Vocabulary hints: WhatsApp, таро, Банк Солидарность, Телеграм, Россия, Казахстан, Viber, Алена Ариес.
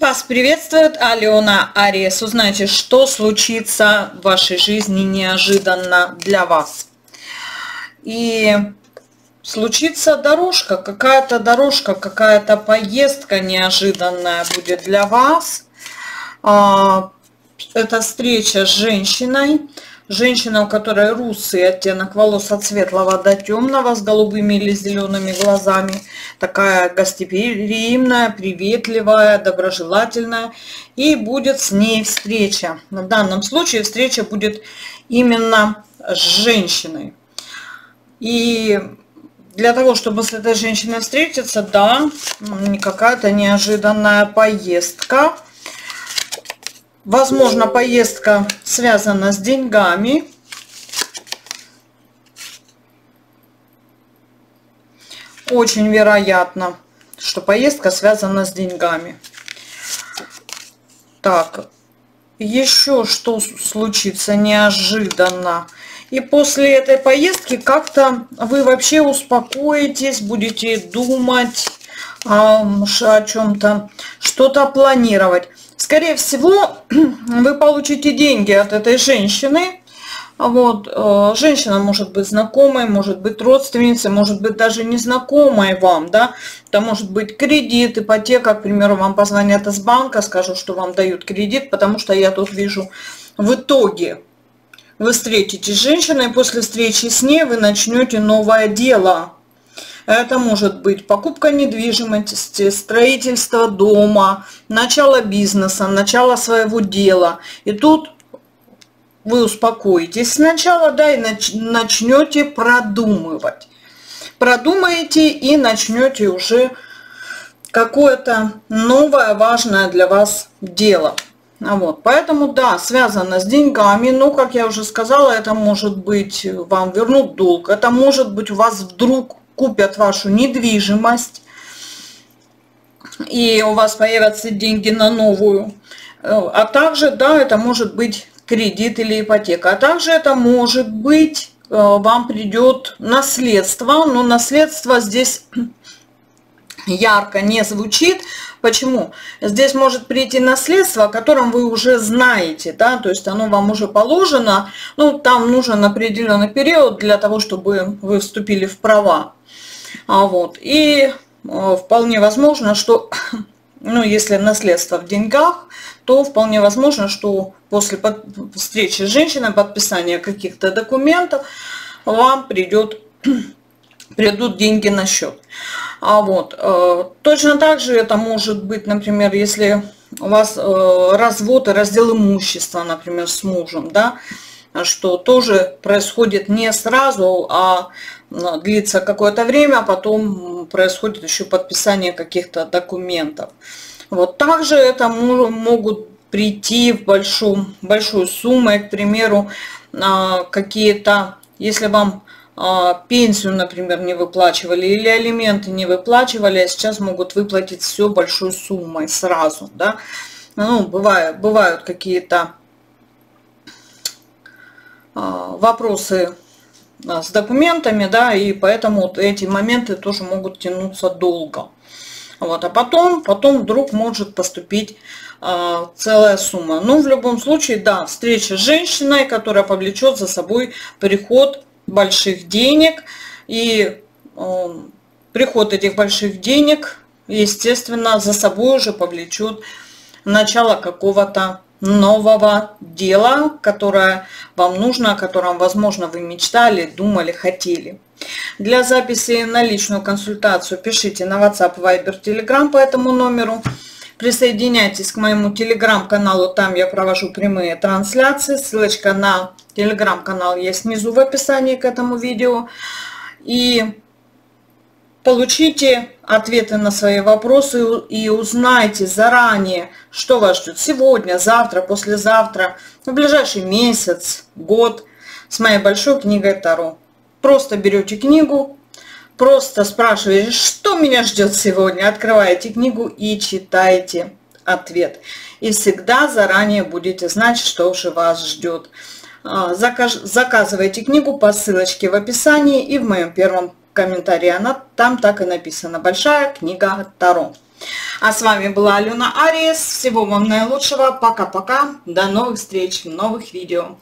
Вас приветствует Алена Ариес. Узнайте, что случится в вашей жизни неожиданно для вас. И случится дорожка, какая-то поездка неожиданная будет для вас. Это встреча с женщиной. Женщина, у которой русый оттенок волос, от светлого до темного, с голубыми или зелеными глазами. Такая гостеприимная, приветливая, доброжелательная. И будет с ней встреча. В данном случае встреча будет именно с женщиной. И для того, чтобы с этой женщиной встретиться, да, какая-то неожиданная поездка. Возможно, поездка связана с деньгами. Очень вероятно, что поездка связана с деньгами. Так, еще что случится неожиданно. И после этой поездки как-то вы вообще успокоитесь, будете думать о чем-то, что-то планировать. Скорее всего, вы получите деньги от этой женщины. Вот, женщина может быть знакомой, может быть родственницей, может быть даже незнакомой вам, да. Это может быть кредит, ипотека. К примеру, вам позвонят из банка, скажут, что вам дают кредит, потому что я тут вижу в итоге. Вы встретитесь с женщиной, и после встречи с ней вы начнете новое дело. Это может быть покупка недвижимости, строительство дома, начало бизнеса, начало своего дела. И тут вы успокоитесь сначала, да, и начнете продумывать. Продумаете и начнете уже какое-то новое, важное для вас дело. Вот, поэтому, да, связано с деньгами, но, как я уже сказала, это может быть вам вернут долг, это может быть у вас вдруг купят вашу недвижимость, и у вас появятся деньги на новую. А также, да, это может быть кредит или ипотека. А также это может быть, вам придет наследство, но наследство здесь ярко не звучит. Почему? Здесь может прийти наследство, о котором вы уже знаете, да, то есть оно вам уже положено, ну, там нужен определенный период для того, чтобы вы вступили в права. Вот. И вполне возможно, что, ну, если наследство в деньгах, то вполне возможно, что после встречи с женщиной, подписания каких-то документов, вам придут деньги на счет. А вот точно так же это может быть, например, если у вас развод и раздел имущества, например, с мужем, да, что тоже происходит не сразу, а длится какое-то время, а потом происходит еще подписание каких-то документов. Вот также это могут прийти в большую сумму, к примеру, какие-то, если вам пенсию, например, не выплачивали или алименты не выплачивали, а сейчас могут выплатить все большой суммой сразу, да. Ну, бывают какие-то вопросы с документами, да, и поэтому вот эти моменты тоже могут тянуться долго. Вот, а потом вдруг может поступить целая сумма. Ну, в любом случае, да, встреча с женщиной, которая повлечет за собой приход больших денег, и приход этих больших денег, естественно, за собой уже повлечет начало какого-то нового дела, которое вам нужно, о котором, возможно, вы мечтали, думали, хотели. Для записи на личную консультацию пишите на WhatsApp, Viber, Telegram по этому номеру. Присоединяйтесь к моему телеграм-каналу, там я провожу прямые трансляции. Ссылочка на телеграм-канал есть внизу в описании к этому видео. И получите ответы на свои вопросы и узнайте заранее, что вас ждет сегодня, завтра, послезавтра, в ближайший месяц, год с моей большой книгой Таро. Просто берете книгу. Просто спрашиваете, что меня ждет сегодня, открываете книгу и читаете ответ. И всегда заранее будете знать, что же вас ждет. Заказывайте книгу по ссылочке в описании и в моем первом комментарии. Она там так и написана. Большая книга Таро. А с вами была Алена Ариес. Всего вам наилучшего. Пока-пока. До новых встреч в новых видео.